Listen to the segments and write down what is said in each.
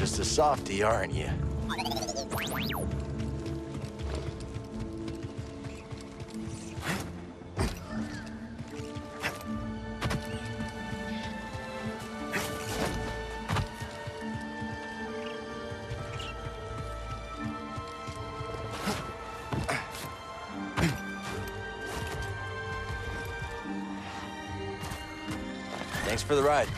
just a softie, aren't you? Thanks for the ride.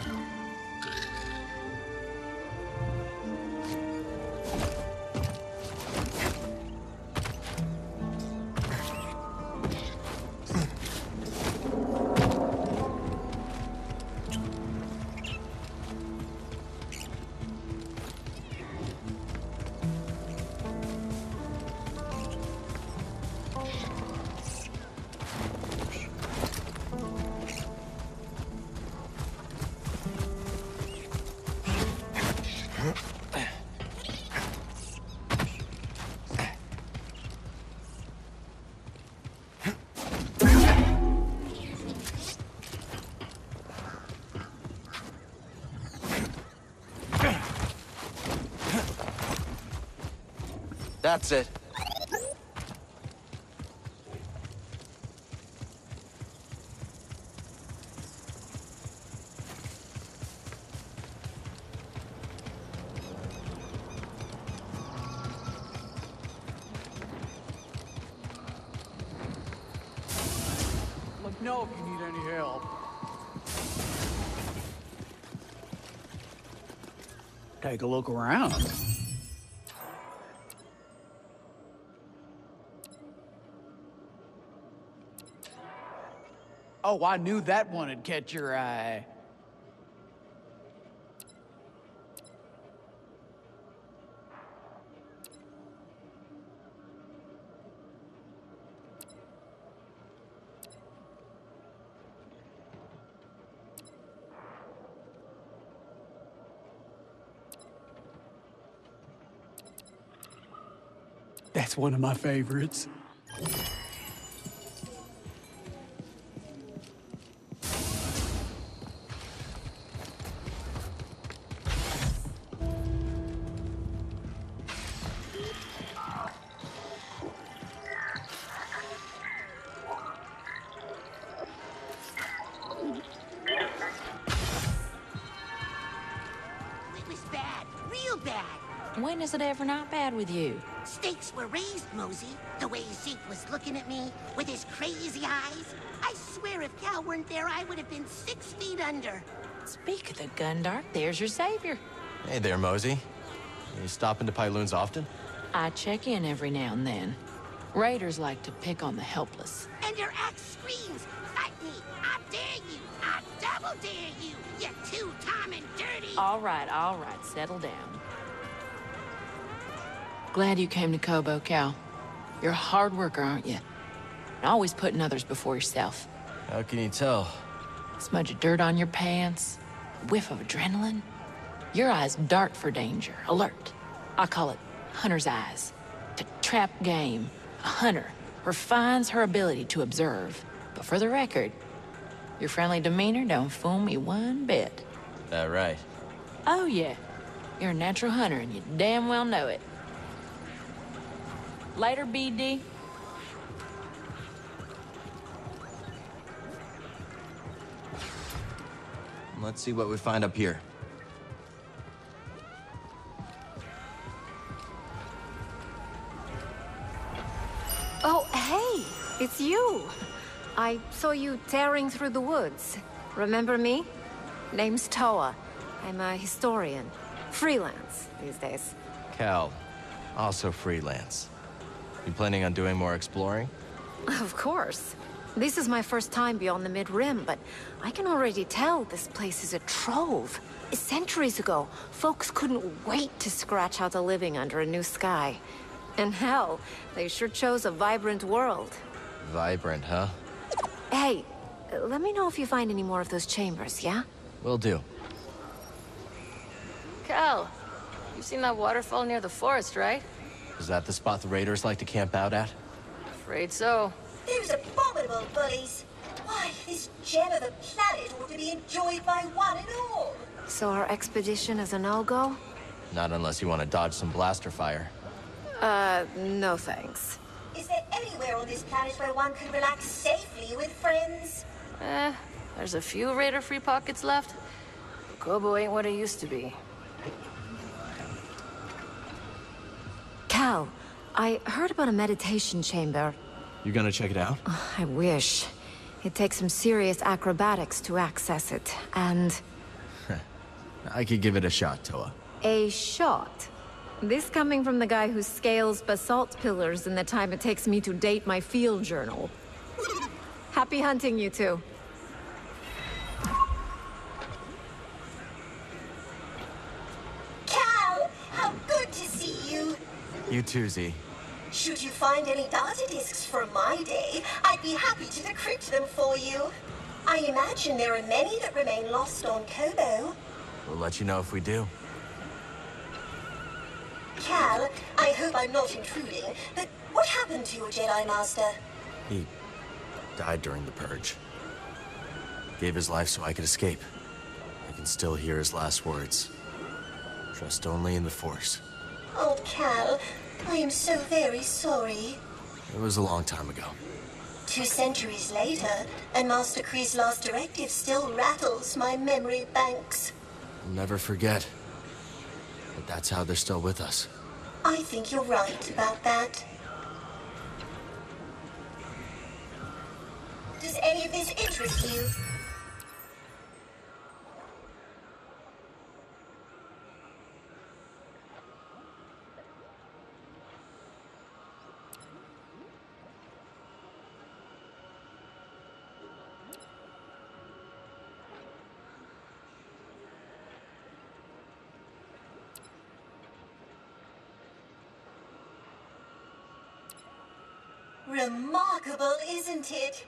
That's it. Let me know if you need any help. Take a look around. Oh, I knew that one would catch your eye. That's one of my favorites. Is it ever not bad with you? Stakes were raised, Mosey. The way Zeke was looking at me with his crazy eyes. I swear if Cal weren't there, I would have been 6 feet under. Speak of the Gundark, there's your savior. Hey there, Mosey. You stopping to Pyloon's often? I check in every now and then. Raiders like to pick on the helpless. And your axe screams, fight me, I dare you, I double dare you, you two-time and dirty. All right, settle down. Glad you came to Koboh, Cal. You're a hard worker, aren't you? Always putting others before yourself. How can you tell? Smudge of dirt on your pants, whiff of adrenaline. Your eyes dart for danger, alert. I call it hunter's eyes. To trap game, a hunter refines her ability to observe. But for the record, your friendly demeanor don't fool me one bit. That right? Oh yeah. You're a natural hunter and you damn well know it. Later, BD. Let's see what we find up here. Oh, hey! It's you! I saw you tearing through the woods. Remember me? Name's Toa. I'm a historian. Freelance, these days. Cal, also freelance. You planning on doing more exploring? Of course. This is my first time beyond the Mid-Rim, but I can already tell this place is a trove. Centuries ago, folks couldn't wait to scratch out a living under a new sky. And hell, they sure chose a vibrant world. Vibrant, huh? Hey, let me know if you find any more of those chambers, yeah? Will do. Cal, you've seen that waterfall near the forest, right? Is that the spot the raiders like to camp out at? Afraid so. Those abominable bullies! Why, this gem of a planet ought to be enjoyed by one and all! So our expedition is a no-go? Not unless you want to dodge some blaster fire. No thanks. Is there anywhere on this planet where one could relax safely with friends? There's a few raider-free pockets left. Koboh ain't what it used to be. Cal, I heard about a meditation chamber. You're gonna check it out? Oh, I wish. It takes some serious acrobatics to access it, and... I could give it a shot, Toa. A shot? This coming from the guy who scales basalt pillars in the time it takes me to date my field journal. Happy hunting, you two. Cal, how good to see you. You too, Z. Should you find any data discs from my day, I'd be happy to decrypt them for you. I imagine there are many that remain lost on Koboh. We'll let you know if we do. Cal, I hope I'm not intruding, but what happened to your Jedi Master? He died during the Purge. Gave his life so I could escape. I can still hear his last words. Trust only in the Force. Oh, Cal, I am so very sorry. It was a long time ago. 2 centuries later, and Master Kree's last directive still rattles my memory banks. I'll never forget. But that's how they're still with us. I think you're right about that. Does any of this interest you? Remarkable, isn't it?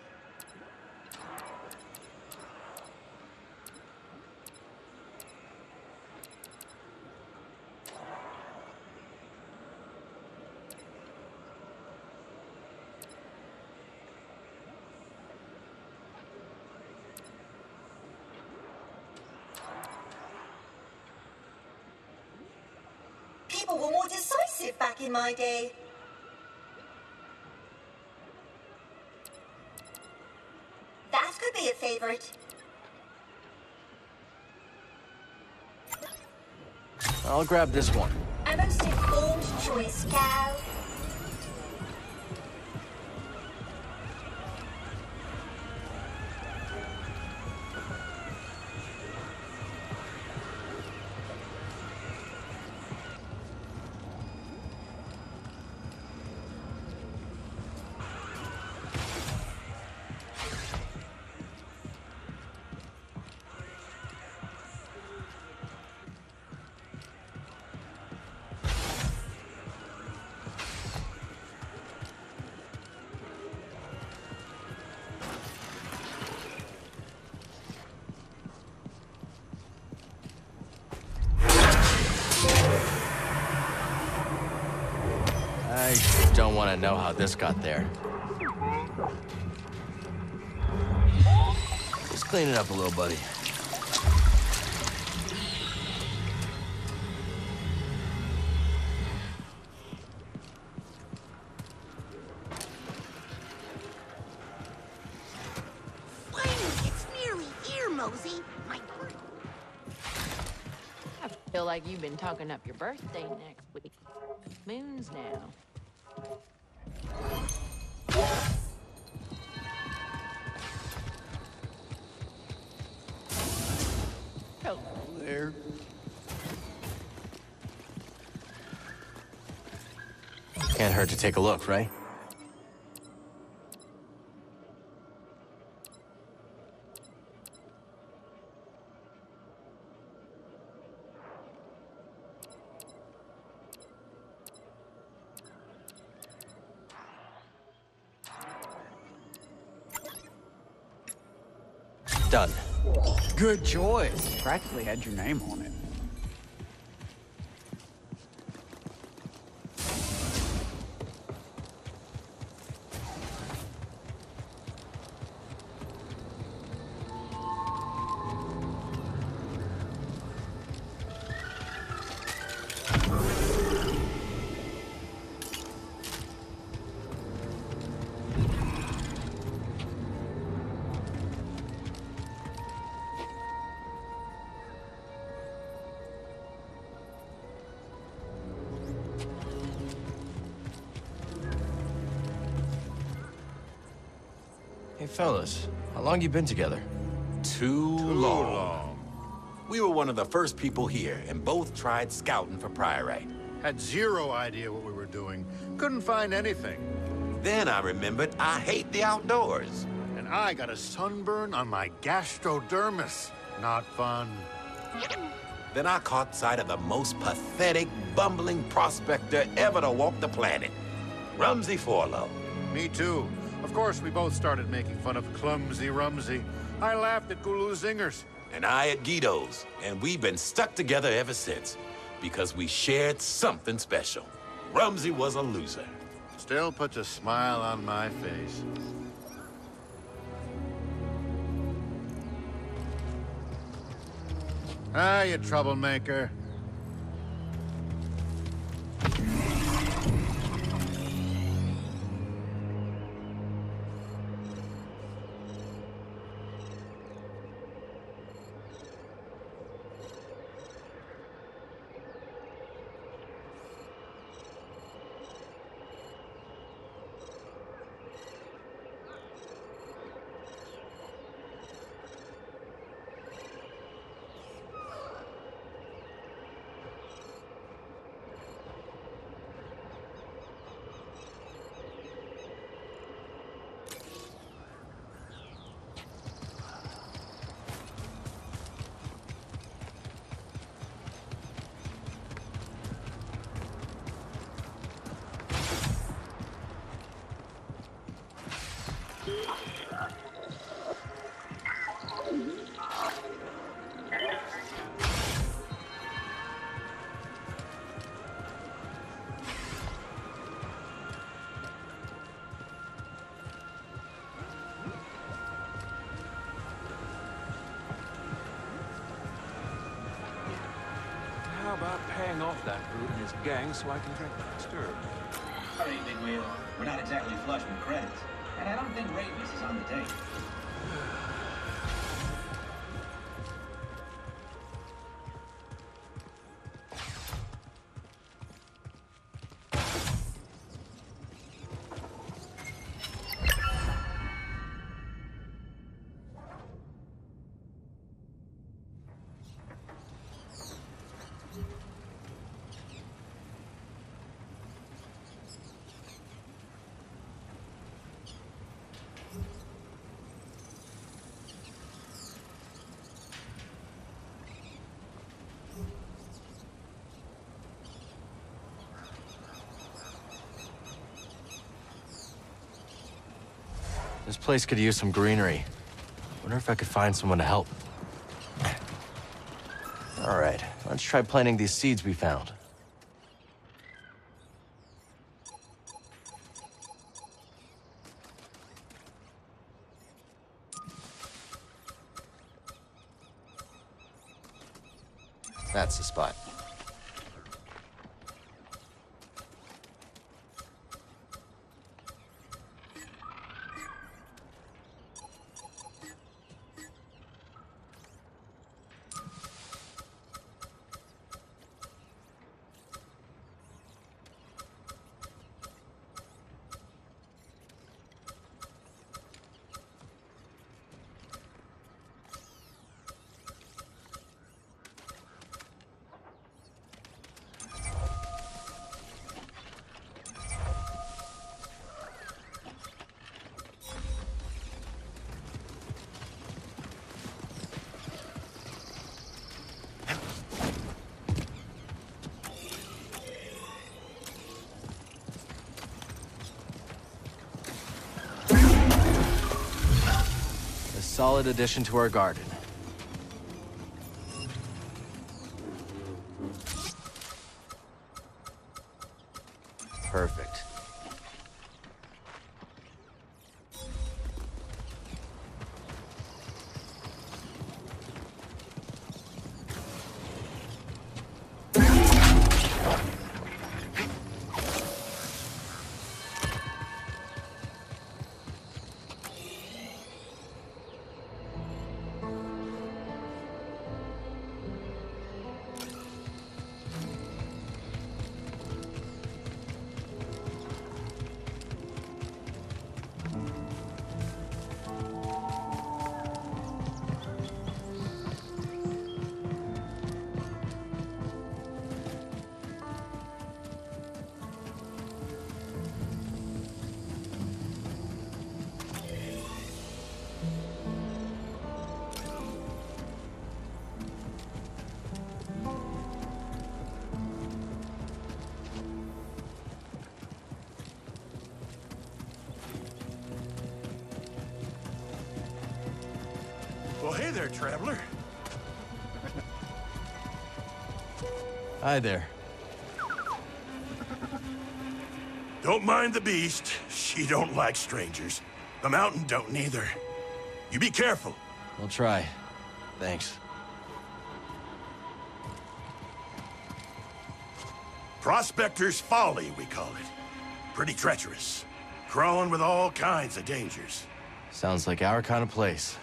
People were more decisive back in my day. Favorite. I'll grab this one. A most informed choice, Cal. I know how this got there. Just clean it up a little, buddy. Finally, it's nearly here, Mosey. My birthday. I feel like you've been talking up your birthday next week. Moon's now. Can't hurt to take a look, right? Done. Good choice. Practically had your name on it. Fellas, how long you been together? Too long. We were one of the first people here, and both tried scouting for priorite. Had zero idea what we were doing. Couldn't find anything. Then I remembered I hate the outdoors. And I got a sunburn on my gastrodermis. Not fun. Then I caught sight of the most pathetic, bumbling prospector ever to walk the planet. Rumsey Forlow. Me too. Of course, we both started making fun of clumsy Rumsey. I laughed at Gulu Zinger's. And I at Guido's. And we've been stuck together ever since. Because we shared something special. Rumsey was a loser. Still puts a smile on my face. Ah, you troublemaker. Gang, so I can drink disturbed. I mean, Big Wheel, we're not exactly flush with credits, and I don't think Raven's is on the date. This place could use some greenery. Wonder if I could find someone to help. All right, let's try planting these seeds we found. That's the spot. Solid addition to our garden. Perfect. Well, hey there, traveler. Hi there. Don't mind the beast. She don't like strangers. The mountain don't neither. You be careful. I'll try. Thanks. Prospector's folly, we call it. Pretty treacherous. Crawling with all kinds of dangers. Sounds like our kind of place.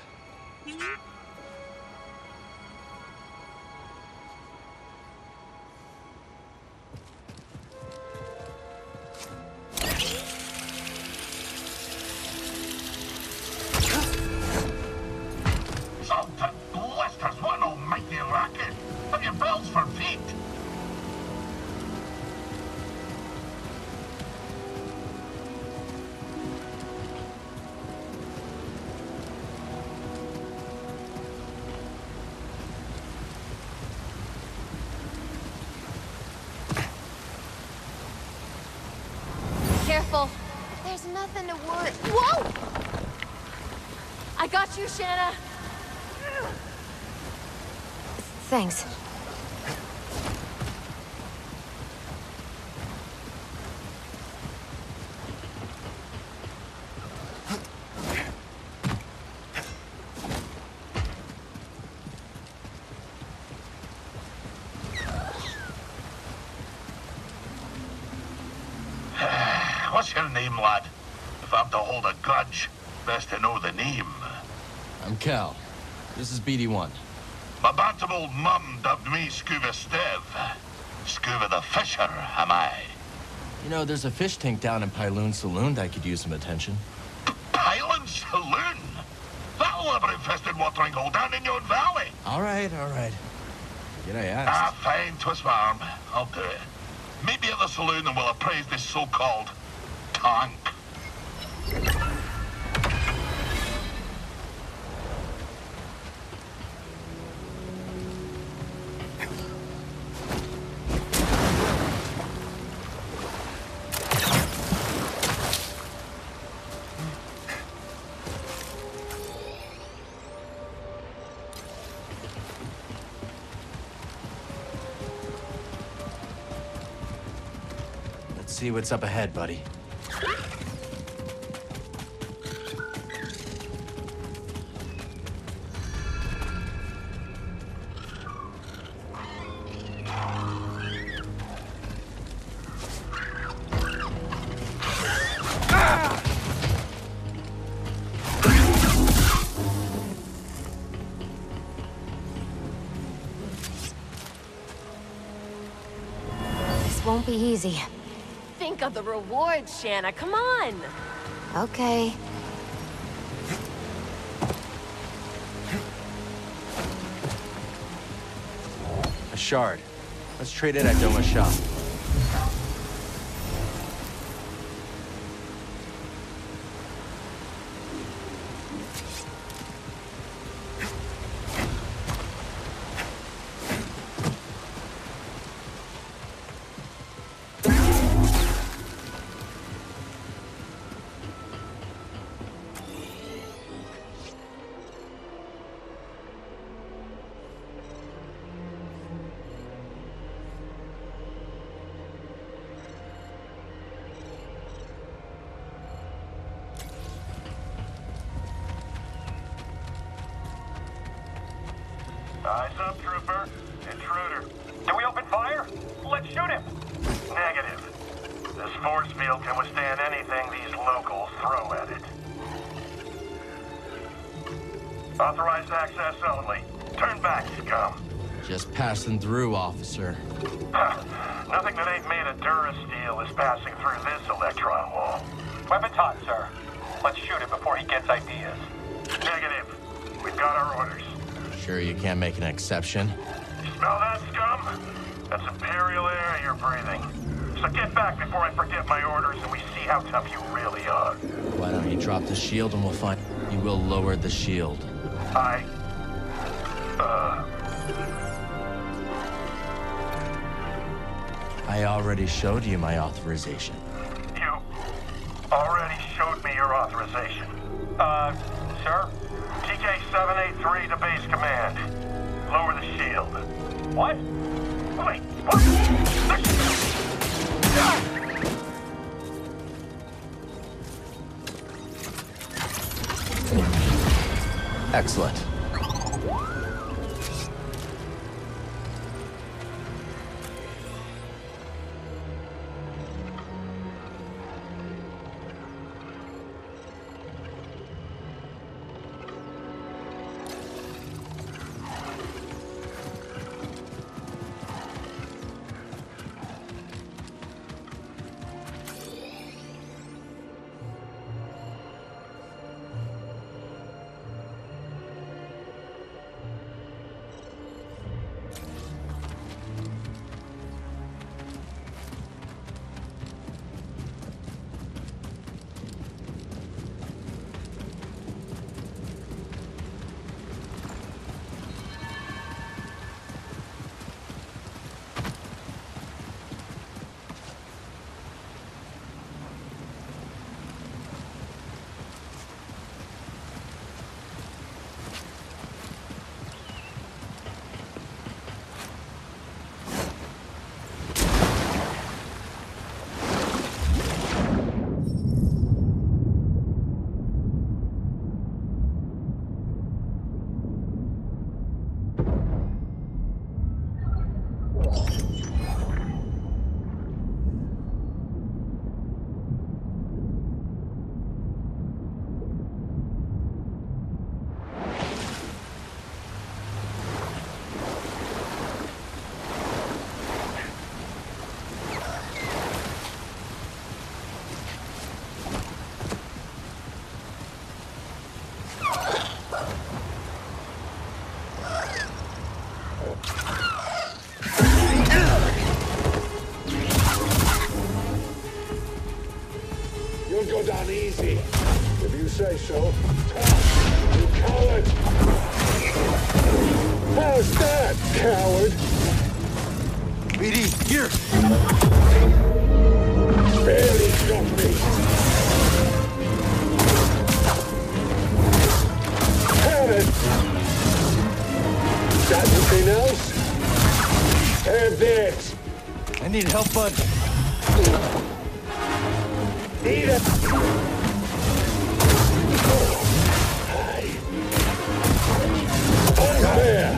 Thanks. What's your name, lad? If I'm to hold a grudge, best to know the name. I'm Cal. This is BD-1. My bantam old mum dubbed me Scuba Stev. Scuba the Fisher, am I? You know, there's a fish tank down in Pylon Saloon that could use some attention. Pylon Saloon? That'll have an infested watering hole down in your valley. All right. Did I ask? Ah, fine, twist my arm. I'll do it. Meet me at the saloon and we'll appraise this so-called tank. See what's up ahead, buddy. This won't be easy. Think of the reward, Shanna. Come on. Okay. A shard. Let's trade it at Doma's Shop. Eyes up, trooper. Intruder. Do we open fire? Let's shoot him! Negative. This force field can withstand anything these locals throw at it. Authorized access only. Turn back, scum. Just passing through, officer. Nothing that ain't made of Dura steel is passing through this electron wall. Weapons hot, sir. Let's shoot him before he gets ideas. Negative. We've got our orders. Sure you can't make an exception? You smell that, scum? That's imperial air you're breathing. So get back before I forget my orders and we see how tough you really are. Why don't you drop the shield and we'll find... You will lower the shield. I already showed you my authorization. You... already showed me your authorization. Sir? TK 783 to base command. Lower the shield. What? Wait, what? Excellent. Say so. You coward! How's that, coward? BD, here! Barely got me! Had it! Got anything else? Have that! I need help, bud. Need it! There.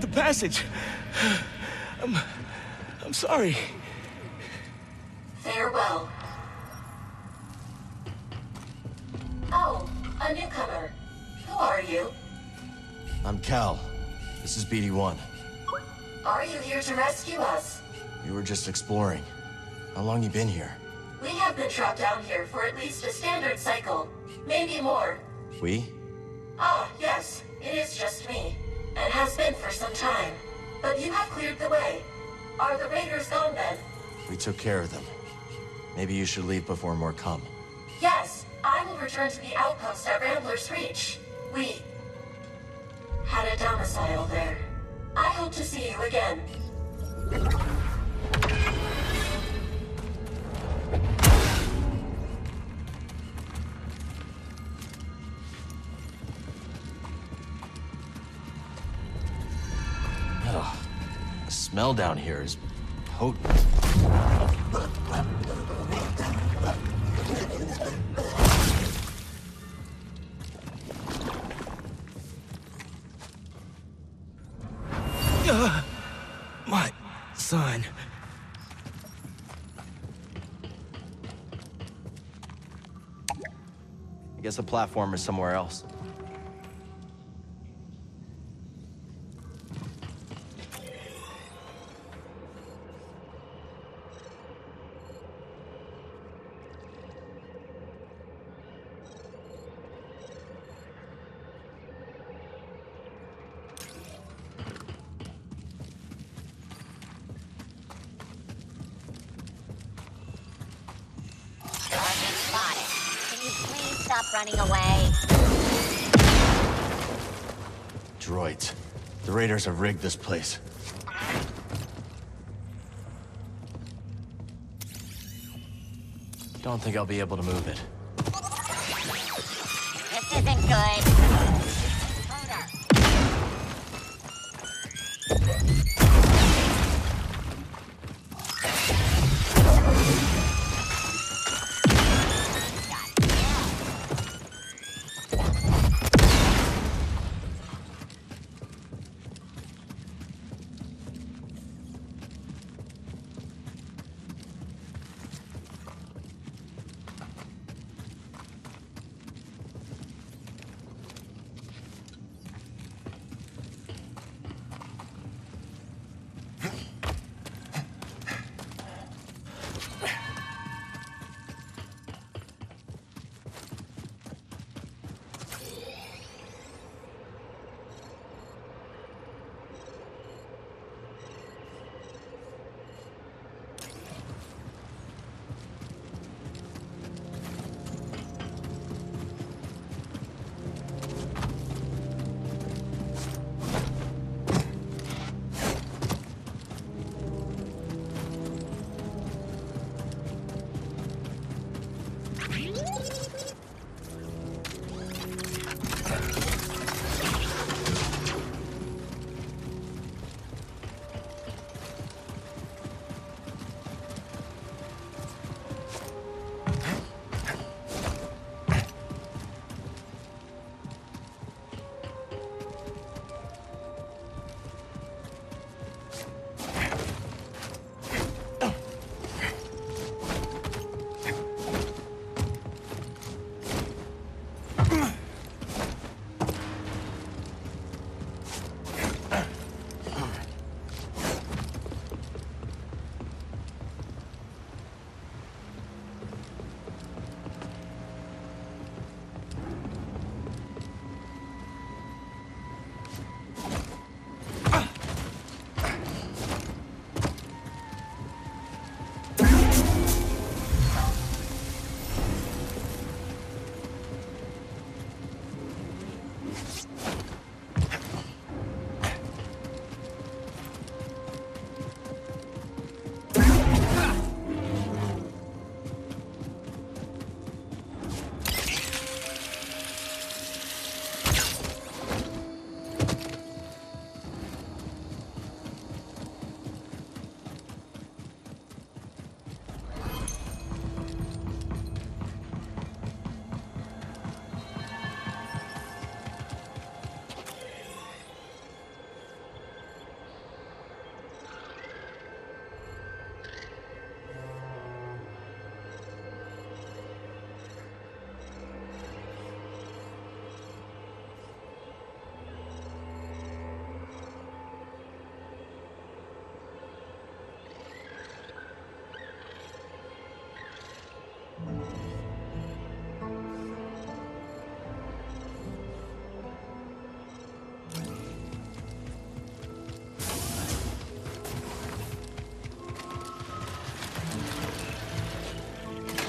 The passage. I'm sorry. Farewell. Oh, a newcomer. Who are you? I'm Cal. This is BD-1. Are you here to rescue us? You were just exploring. How long you been here? We have been trapped down here for at least a standard cycle. Maybe more. We? Ah, yes. It is just me. And has been for some time. But you have cleared the way. Are the raiders gone then? We took care of them. Maybe you should leave before more come. Yes, I will return to the outpost at Rambler's Reach. We had a domicile there. I hope to see you again. The smell down here is potent. My son. I guess a platform is somewhere else. Stop running away. Droids. The raiders have rigged this place. Don't think I'll be able to move it. This isn't good. Hold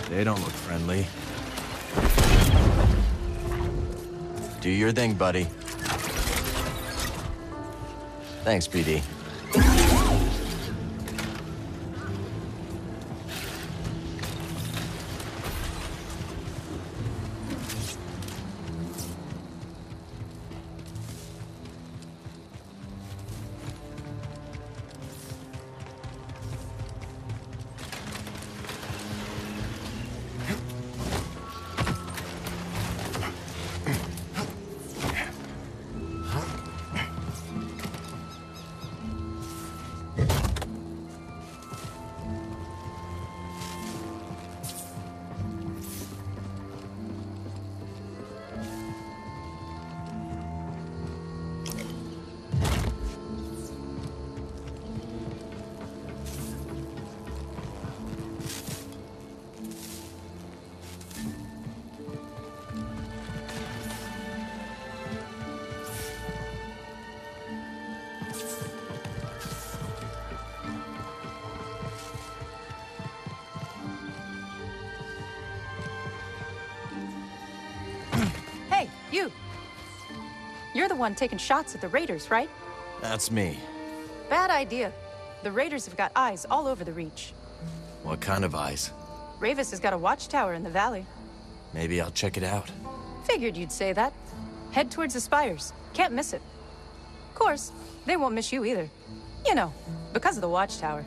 They don't look friendly. Do your thing, buddy. Thanks, BD. the one taking shots at the raiders, right? That's me. Bad idea. The raiders have got eyes all over the Reach. What kind of eyes? Ravis has got a watchtower in the valley. Maybe I'll check it out. Figured you'd say that. Head towards the spires. Can't miss it. Of course, they won't miss you either. You know, because of the watchtower.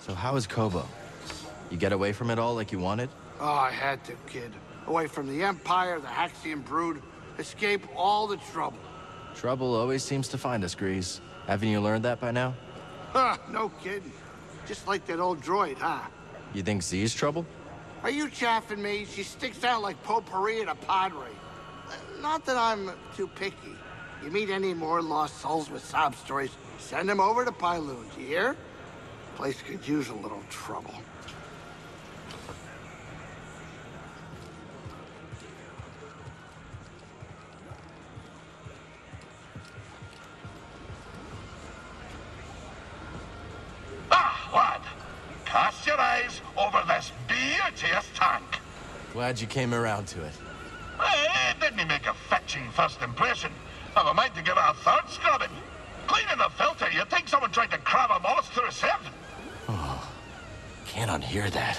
So how is Koboh? You get away from it all like you wanted? Oh, I had to, kid. Away from the Empire, the Axiom brood, escape all the trouble. Trouble always seems to find us, Greez. Haven't you learned that by now? Ha! No kidding. Just like that old droid, huh? You think Z's trouble? Are you chaffing me? She sticks out like potpourri in a pod race. Not that I'm too picky. You meet any more lost souls with sob stories, send them over to Pyloon's, you hear? Place could use a little trouble. Ah, lad! Cast your eyes over this beauteous tank! Glad you came around to it. Hey, didn't he make a fetching first impression? I've a mind to give it a third scrubbing. Cleaning the filter, you'd think someone tried to crab a moss through a sieve. Oh, can't unhear that.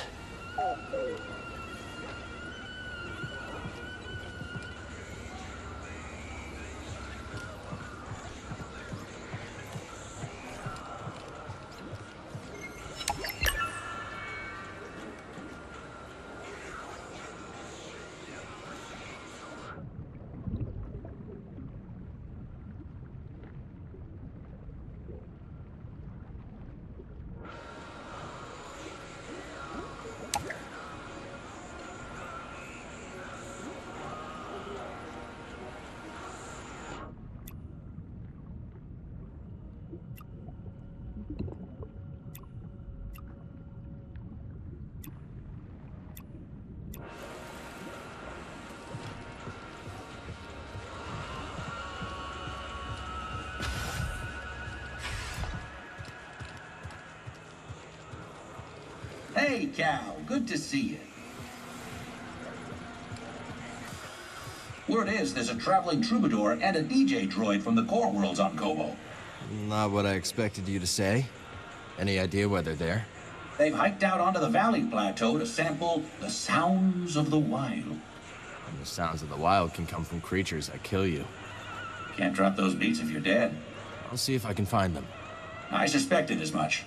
Hey, Cal, good to see you. Word is there's a traveling troubadour and a DJ droid from the Core Worlds on Koboh. Not what I expected you to say. Any idea why they're there? They've hiked out onto the valley plateau to sample the sounds of the wild. And the sounds of the wild can come from creatures that kill you. Can't drop those beats if you're dead. I'll see if I can find them. I suspected as much.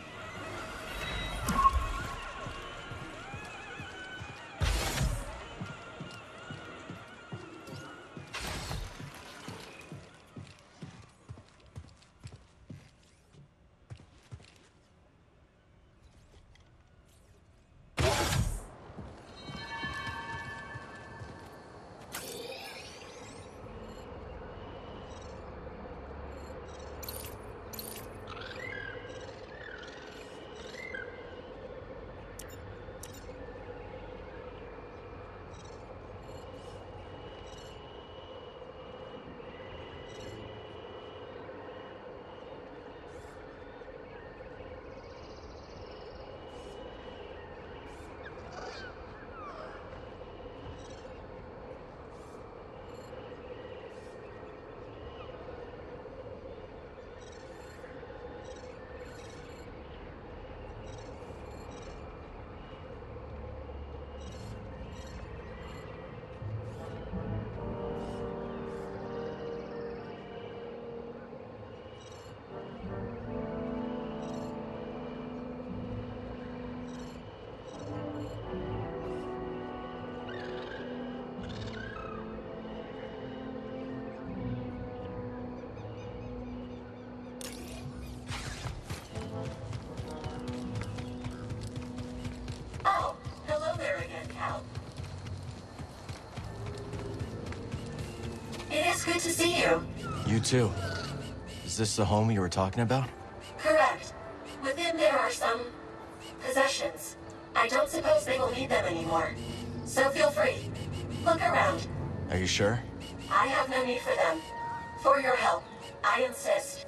It is good to see you. You too. Is this the home you were talking about? Correct. Within there are some possessions. I don't suppose they will need them anymore. So feel free. Look around. Are you sure? I have no need for them. For your help, I insist.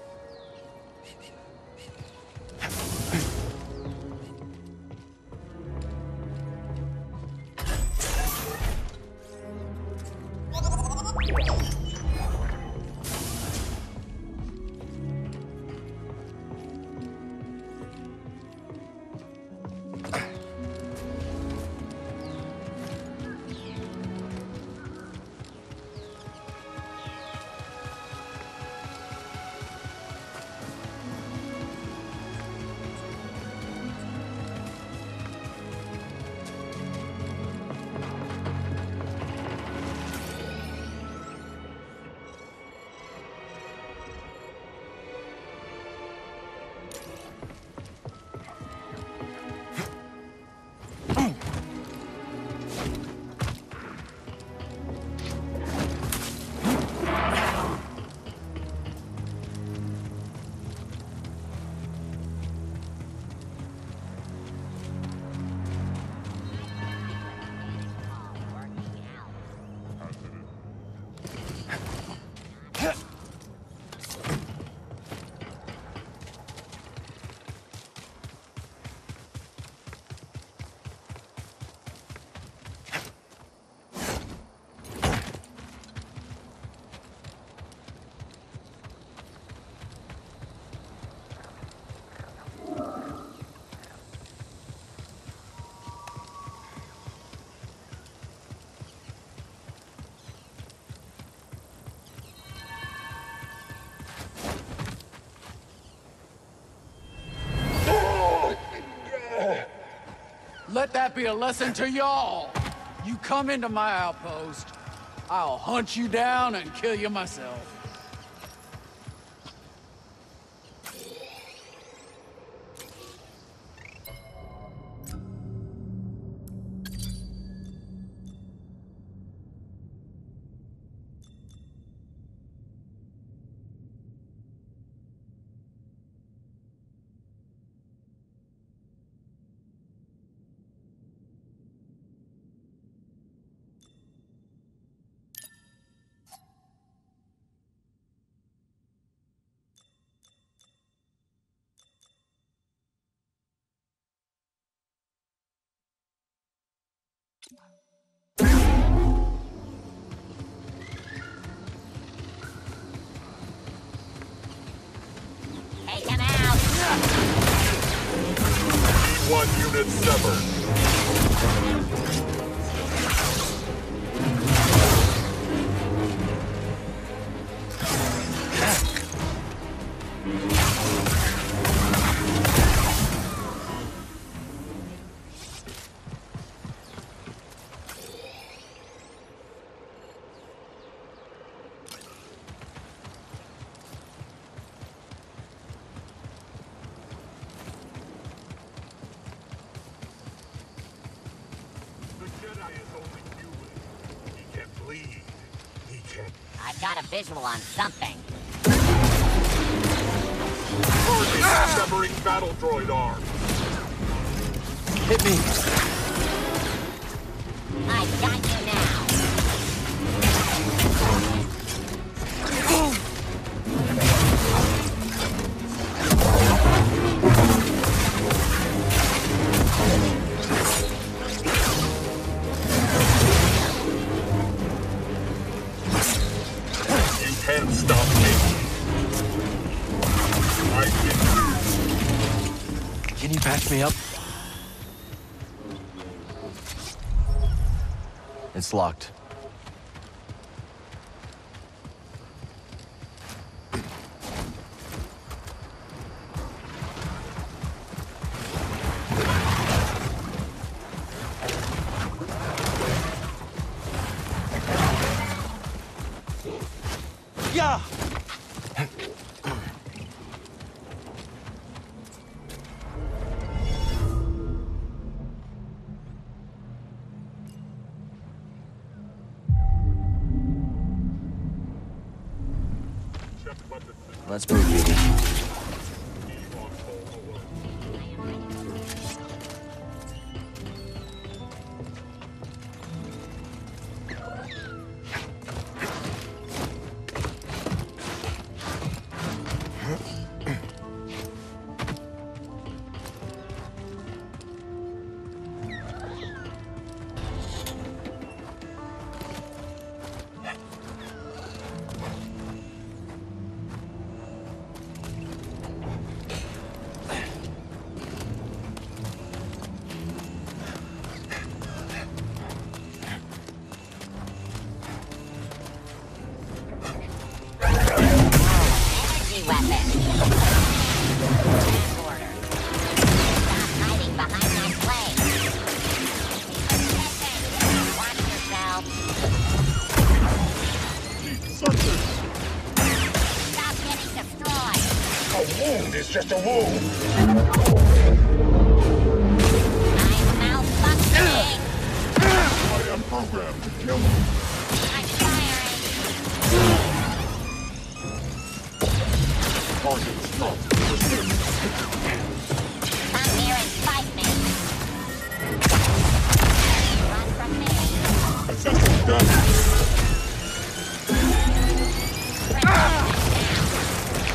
Let that be a lesson to y'all. You come into my outpost, I'll hunt you down and kill you myself. Visual on something. Severing battle droid arm. Hit me. I got you me up. It's locked. Let's move. Just a wound. I'm malfunctioning. I am programmed to kill me. I'm firing. Target stop. Come here and fight me. Run from me. Assassin done.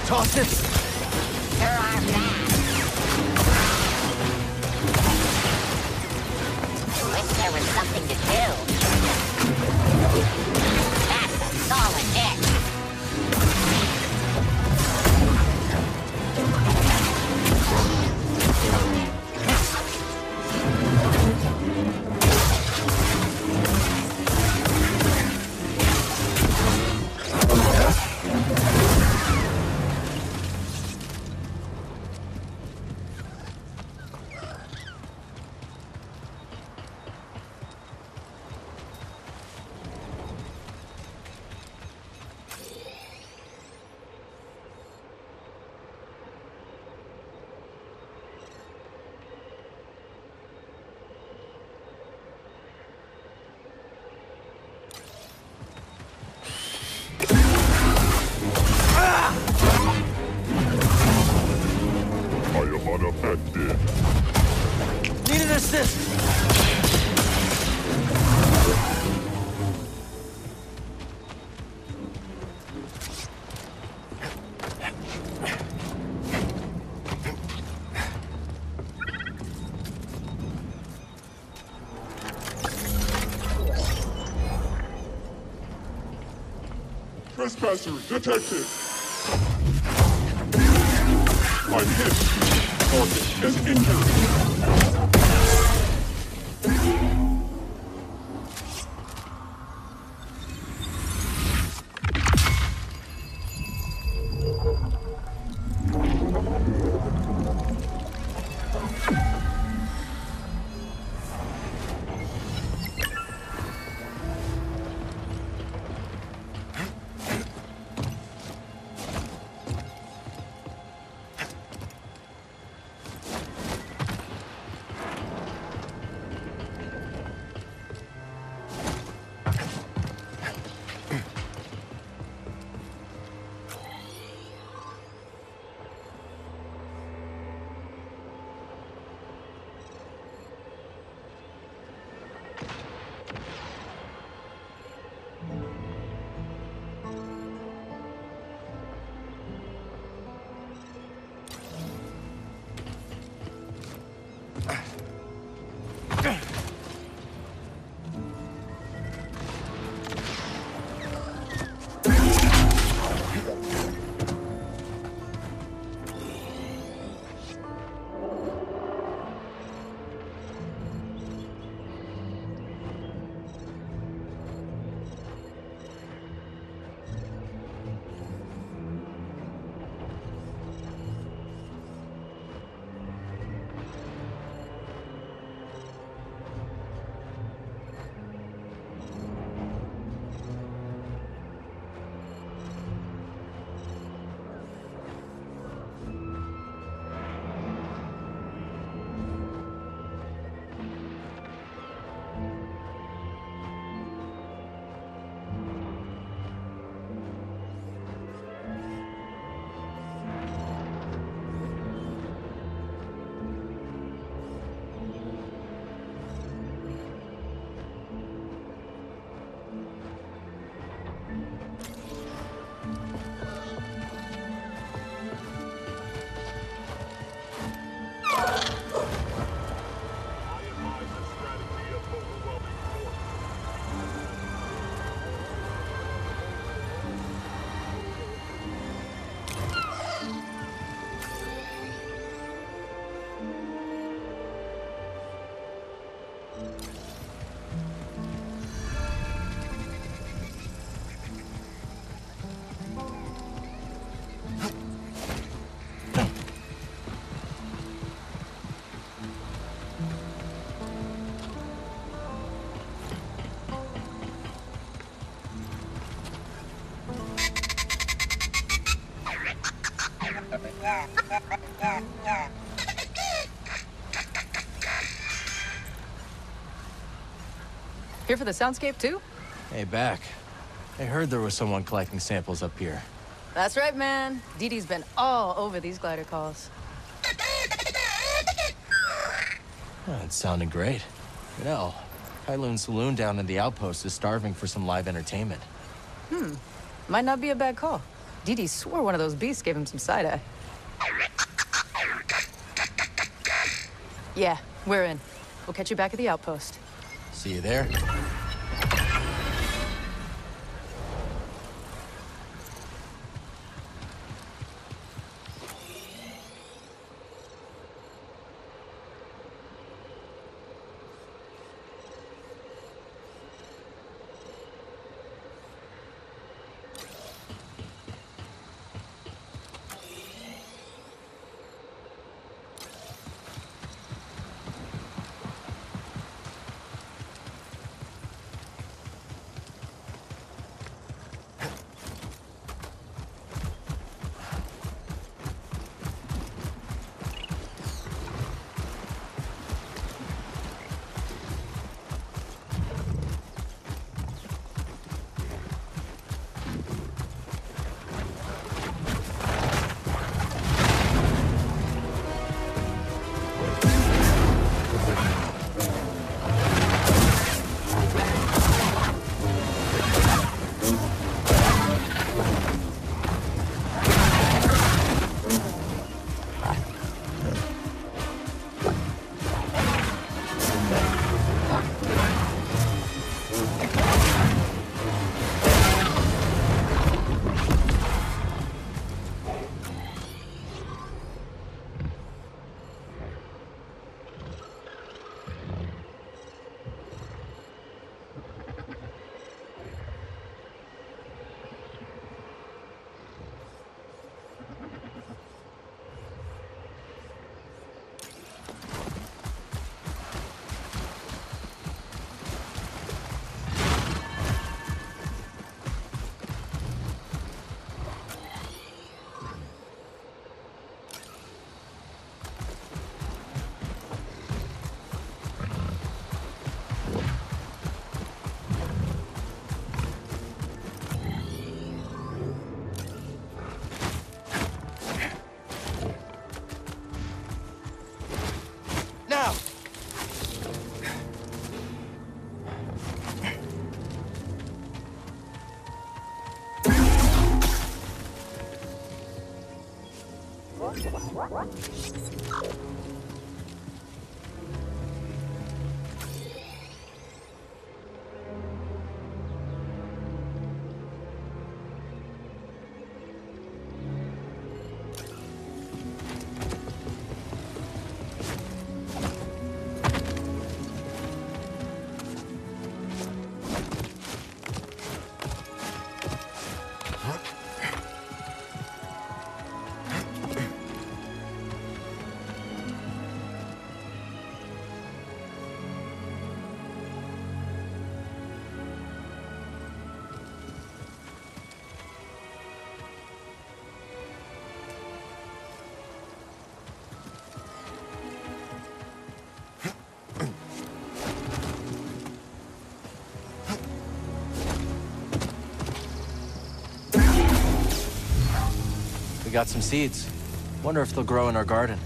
Toss it. Trespasser detected. I'm hit. Target is Here for the soundscape too? Hey, back. I heard there was someone collecting samples up here. That's right, man. Dee-dee's been all over these glider calls. Oh, it sounded great. You know, Pylon Saloon down in the outpost is starving for some live entertainment. Hmm. Might not be a bad call. Dee-dee swore one of those beasts gave him some side-eye. Yeah, we're in. We'll catch you back at the outpost. See you there. We got some seeds. Wonder if they'll grow in our garden.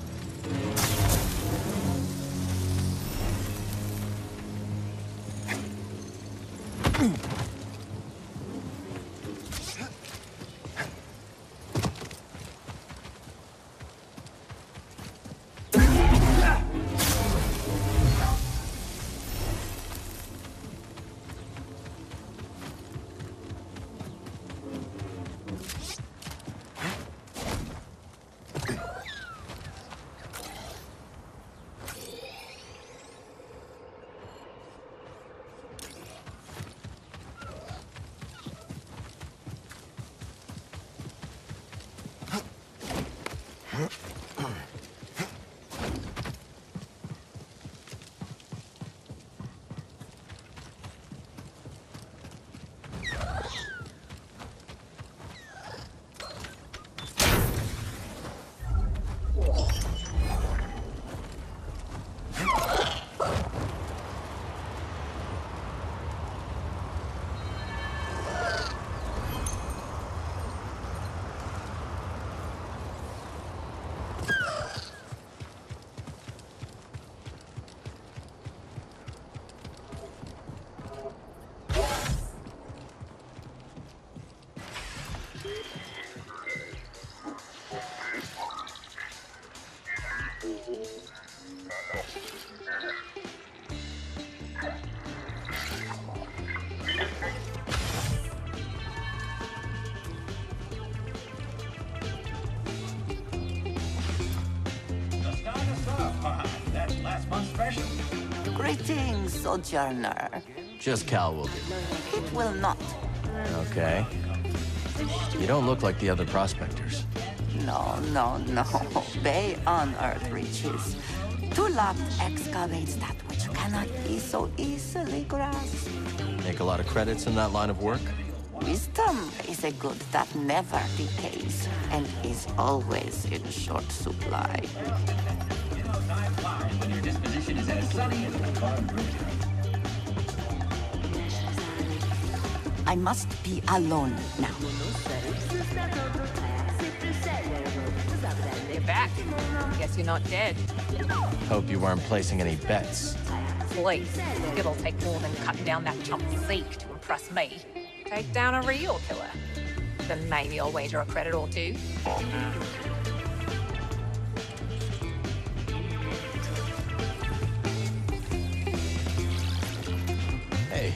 pleasure. Greetings, Sojourner. Just Cal will do. It will not. Okay. You don't look like the other prospectors. No, no, no. They unearth riches. Tulap excavates that which cannot be so easily grasped. Make a lot of credits in that line of work? Wisdom is a good that never decays and is always in short supply. I must be alone now. You're back. Guess you're not dead. Hope you weren't placing any bets. Please. It'll take more than cutting down that chump Zeke to impress me. Take down a real killer. Then maybe I'll wager a credit or two. Hey,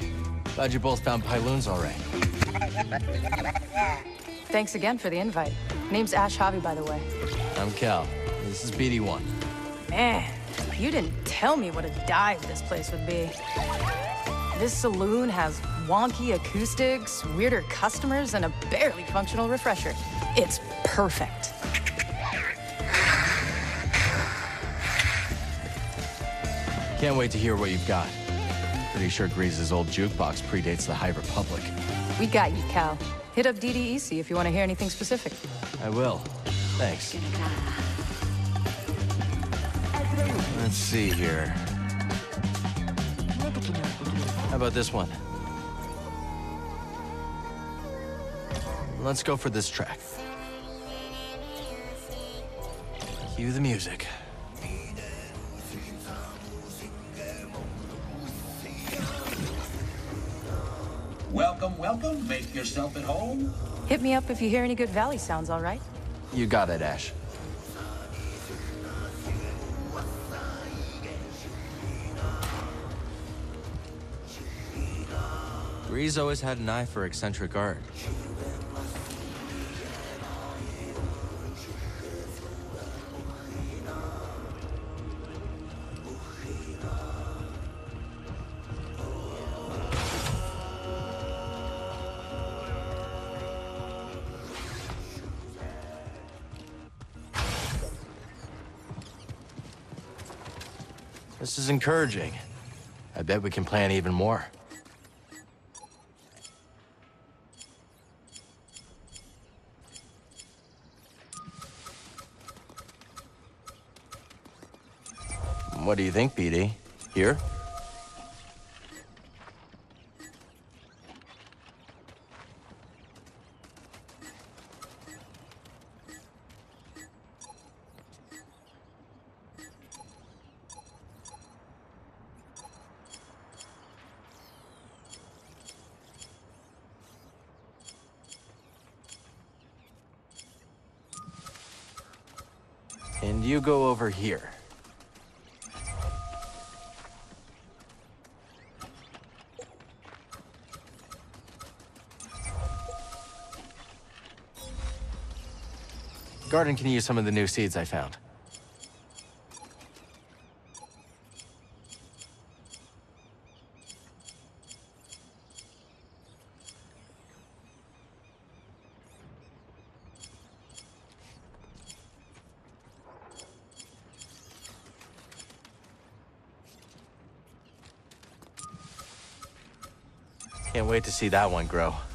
glad you both found Pyloon's all right. Thanks again for the invite. Name's Ash Hobby, by the way. I'm Cal. This is BD-1. Man, you didn't tell me what a dive this place would be. This saloon has wonky acoustics, weirder customers, and a barely functional refresher. It's perfect. Can't wait to hear what you've got. Pretty sure Greez's old jukebox predates the High Republic. We got you, Cal. Hit up Dee-dee if you want to hear anything specific. I will. Thanks. Let's see here. How about this one? Let's go for this track. Cue the music. Welcome, welcome. Make yourself at home. Hit me up if you hear any good valley sounds, all right? You got it, Ash. Greez always had an eye for eccentric art. This is encouraging. I bet we can plan even more. What do you think, BD? Here? And you go over here. Garden can use some of the new seeds I found. Can't wait to see that one grow.